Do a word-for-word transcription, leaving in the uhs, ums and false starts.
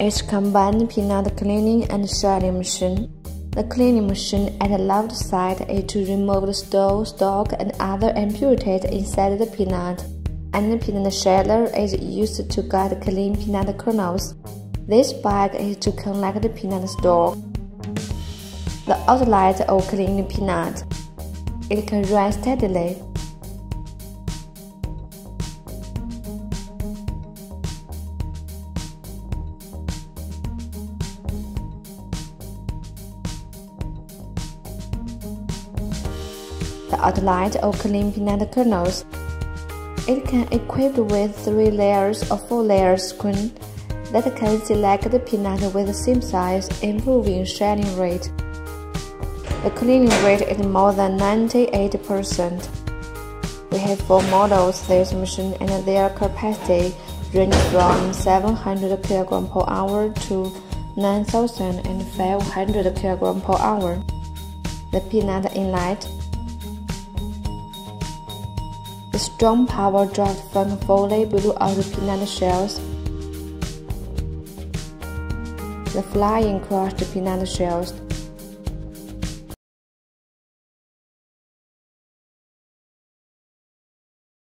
It combined peanut cleaning and shredding machine. The cleaning machine at the left side is to remove the stone, stalk, and other impurities inside the peanut, and the peanut shredder is used to get clean peanut kernels. This bag is to collect the peanut stalk. The outlet of cleaned peanut. It can run steadily. The outlet of clean peanut kernels. It can equipped with three layers or four layers screen that can select the peanut with the same size, improving shredding rate. The cleaning rate is more than ninety-eight percent. We have four models of this machine, and their capacity ranges from seven hundred kilograms per hour to nine thousand five hundred kilograms per hour. The peanut inlet. The strong power draft from fully blew out the peanut shells. The flying crushed peanut shells.